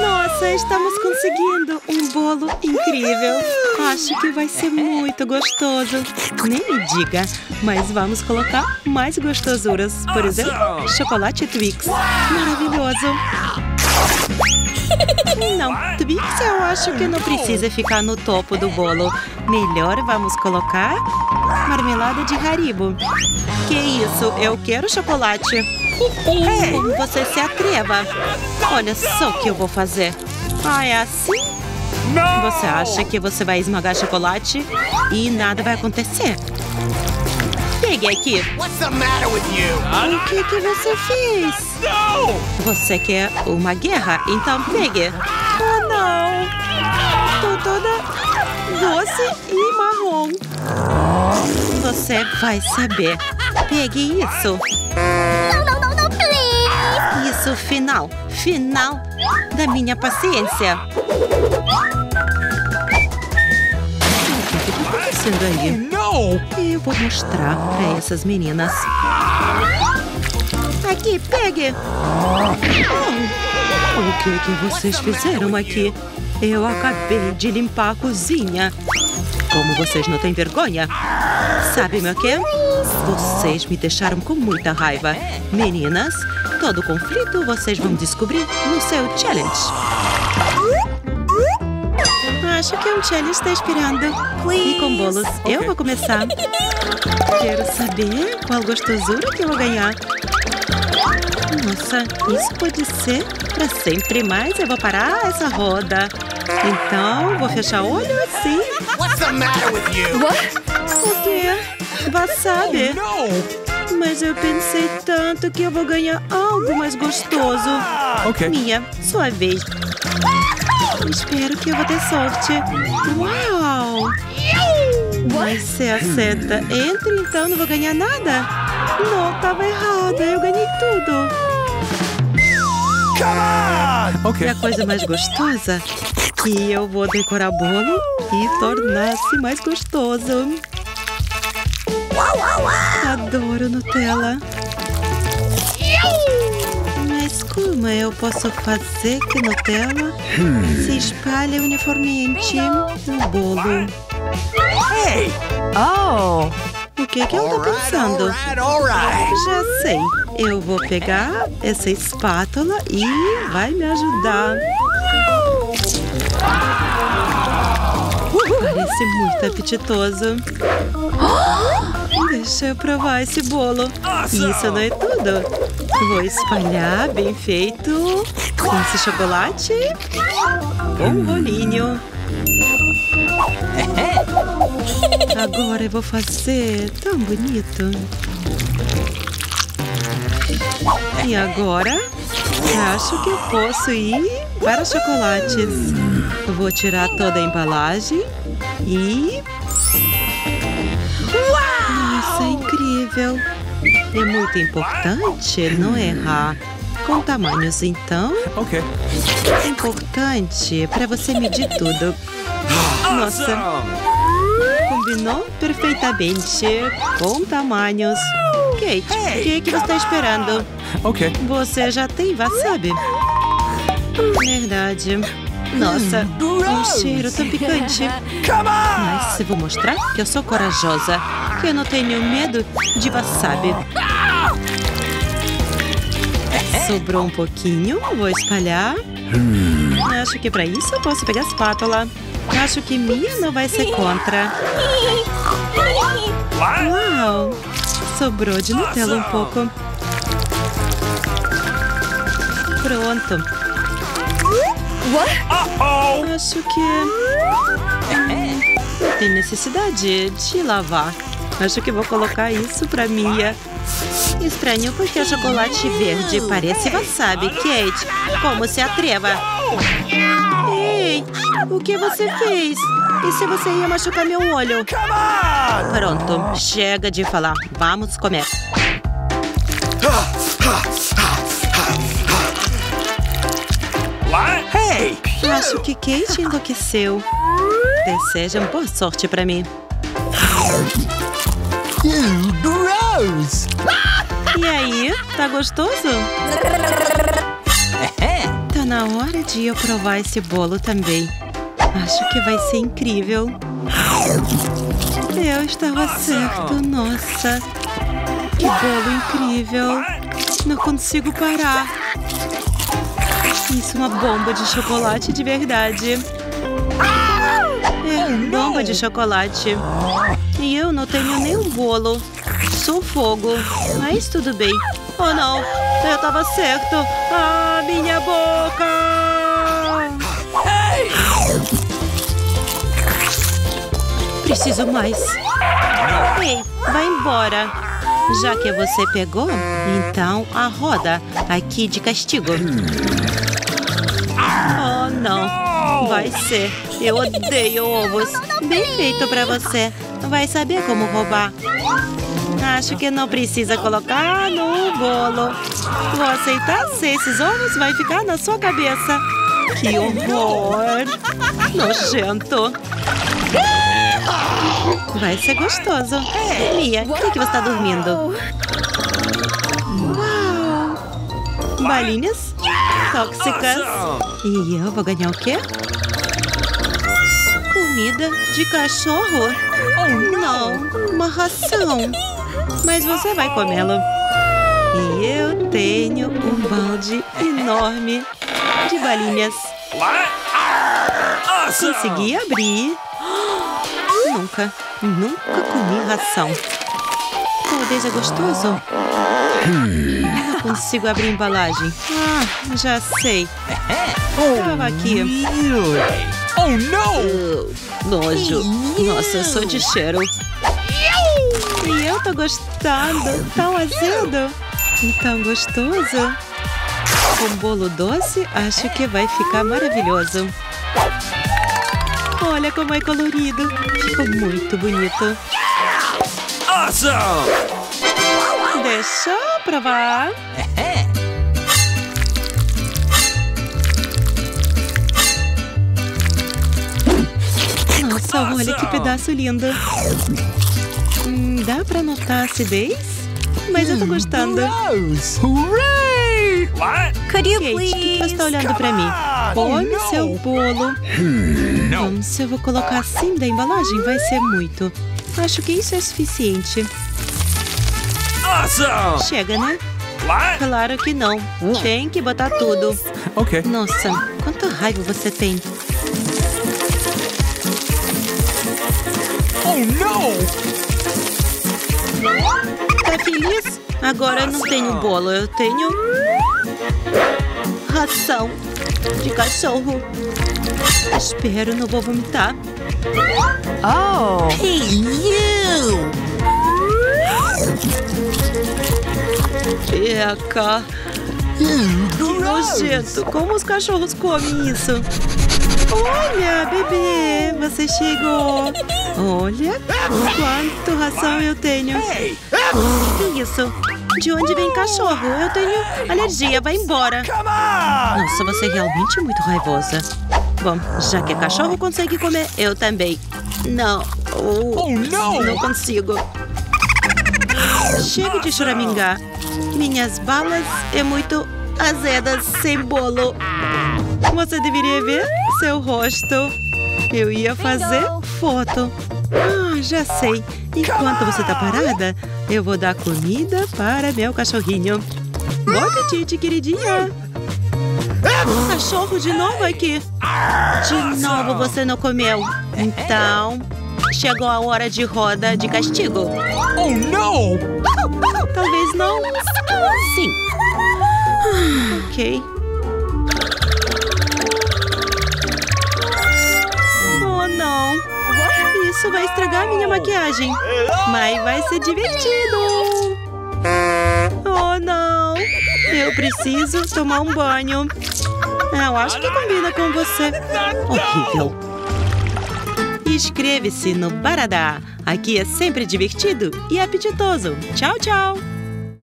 Nossa, estamos conseguindo um bolo incrível. Acho que vai ser muito gostoso. Nem me diga, mas vamos colocar mais gostosuras. Por exemplo, chocolate Twix. Maravilhoso. Não, Twix eu acho que não precisa ficar no topo do bolo. Melhor vamos colocar marmelada de Haribo. Que isso, eu quero chocolate. Ei, você se atreva. Olha só o que eu vou fazer. Ah, é assim? Você acha que você vai esmagar chocolate e nada vai acontecer? Pegue aqui. O que você fez? Você quer uma guerra? Então pegue. Oh, não. Tô toda doce e marrom. Você vai saber. Pegue isso. Isso, final da minha paciência. O que está acontecendo aí? Eu vou mostrar para essas meninas. Aqui, pegue. O que vocês fizeram aqui? Eu acabei de limpar a cozinha. Como vocês não têm vergonha? Sabe-me o quê? Vocês me deixaram com muita raiva. Meninas, todo conflito vocês vão descobrir no seu challenge. Acho que um challenge está esperando. E com bolos, eu vou começar. Quero saber qual gostosura que eu vou ganhar. Nossa, isso pode ser para sempre, mas eu vou parar essa roda. Então, vou fechar o olho assim. O quê? Wasabi? Mas eu pensei tanto que eu vou ganhar algo mais gostoso. Okay. Minha, sua vez. Espero que eu vou ter sorte. Uau! Mas se acerta, entra, então não vou ganhar nada. Não, tava errada, eu ganhei tudo. Okay. E a coisa mais gostosa é que eu vou decorar o bolo e tornar-se mais gostoso. Adoro Nutella. Mas como eu posso fazer que Nutella se espalhe uniformemente no bolo? Hey. Oh! O que eu tô pensando? Já sei. Eu vou pegar essa espátula e vai me ajudar. Parece muito apetitoso. Deixa eu provar esse bolo. Isso não é tudo. Vou espalhar bem feito com esse chocolate. Um bolinho. Agora eu vou fazer tão bonito. E agora, acho que eu posso ir para chocolates. Vou tirar toda a embalagem e... Nossa, é incrível! É muito importante não errar com tamanhos, então. Okay. É importante para você medir tudo. Nossa! Combinou perfeitamente com tamanhos. Kate, o que você está esperando? Okay. Você já tem wasabi? Verdade. Nossa, um cheiro tão picante. Mas vou mostrar que eu sou corajosa, que eu não tenho medo de wasabi. Sobrou um pouquinho, vou espalhar. Acho que para isso eu posso pegar a espátula. Acho que minha não vai ser contra. Uau! Sobrou de Nutella um pouco. Pronto. Acho que... tem necessidade de lavar. Acho que vou colocar isso pra Mia. Estranho porque o chocolate verde parece wasabi, Kate. Como se atreva? Ei, o que você fez? E se você ia machucar meu olho? Pronto, chega de falar. Vamos comer. Acho que Kate enlouqueceu. Deseja boa sorte pra mim. E aí, tá gostoso? Tá na hora de eu provar esse bolo também. Acho que vai ser incrível. Eu estava certo, nossa. Que bolo incrível. Não consigo parar. Isso é uma bomba de chocolate de verdade. É uma bomba de chocolate. E eu não tenho nenhum bolo. Sou fogo. Mas tudo bem. Oh não, eu estava certo. Ah, minha boca! Preciso mais. Ei, vai embora. Já que você pegou, então a roda aqui de castigo. Oh, não. Vai ser. Eu odeio ovos. Bem feito pra você. Vai saber como roubar. Acho que não precisa colocar no bolo. Vou aceitar se esses ovos vai ficar na sua cabeça. Que horror. Nojento. Vai ser gostoso. Mia, por que você está dormindo? Uau! Balinhas tóxicas. E eu vou ganhar o quê? Comida de cachorro? Não, uma ração. Mas você vai comê-lo. E eu tenho um balde enorme de balinhas. Consegui abrir. Nunca comi ração. O desejo é gostoso? Eu não consigo abrir a embalagem. Ah, já sei. Estava aqui. Oh, não! Nojo. Nossa, eu sou de cheiro. E eu tô gostando. Tão azedo. Tão gostoso. Com bolo doce, acho que vai ficar maravilhoso. Olha como é colorido. Ficou muito bonito. Awesome! Deixa eu provar. Nossa, olha que pedaço lindo. Dá pra notar a acidez? Mas eu tô gostando. Kate, o que você tá olhando pra mim? Come seu bolo. Não. Se eu vou colocar assim da embalagem, vai ser muito. Acho que isso é suficiente. Awesome. Chega, né? What? Claro que não. Tem que botar tudo. Ok. Nossa, quanta raiva você tem. Oh, não! Tá feliz? Agora eu não tenho bolo, eu tenho... ração de cachorro. Espero, não vou vomitar. Oh! Hey, you! Eca! Que nojento! Como os cachorros comem isso? Olha, bebê! Você chegou! Olha quanto ração eu tenho! Que isso? De onde vem cachorro? Eu tenho alergia, vai embora! Nossa, você é realmente muito raivosa. Bom, já que cachorro consegue comer, eu também. Não, não consigo. Chega de choramingar. Minhas balas é muito azedas sem bolo. Você deveria ver seu rosto. Eu ia fazer foto. Ah, já sei. Enquanto você tá parada, eu vou dar comida para meu cachorrinho. Bom apetite, queridinha. Cachorro de novo aqui. De novo você não comeu. Então, chegou a hora de roda de castigo. Oh, não! Talvez não. Sim. Ok. Oh, não. Isso vai estragar minha maquiagem. Mas vai ser divertido. Oh, não. Eu preciso tomar um banho. Eu acho que combina com você. Horrível. Inscreve-se no Baradá. Aqui é sempre divertido e apetitoso. Tchau, tchau.